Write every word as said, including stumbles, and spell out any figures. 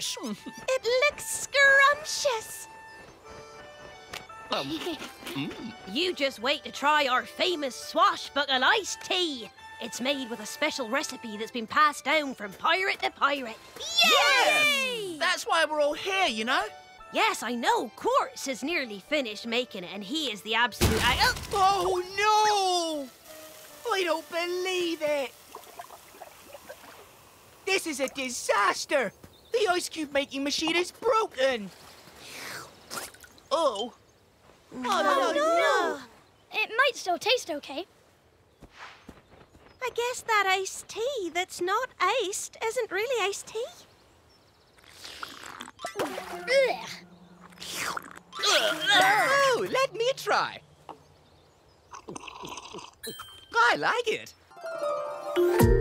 fish. It looks scrumptious. Um, mm. You just wait to try our famous swashbuckle iced tea. It's made with a special recipe that's been passed down from pirate to pirate. Yay! Yes! That's why we're all here, you know? Yes, I know. Quartz has nearly finished making it, and he is the absolute... I oh, no! I don't believe it. This is a disaster. The ice cube making machine is broken. Oh. Oh, oh no, no. no! It might still taste okay. I guess that iced tea that's not iced isn't really iced tea. Oh, let me try. I like it.